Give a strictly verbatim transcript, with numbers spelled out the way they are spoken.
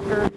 Walker.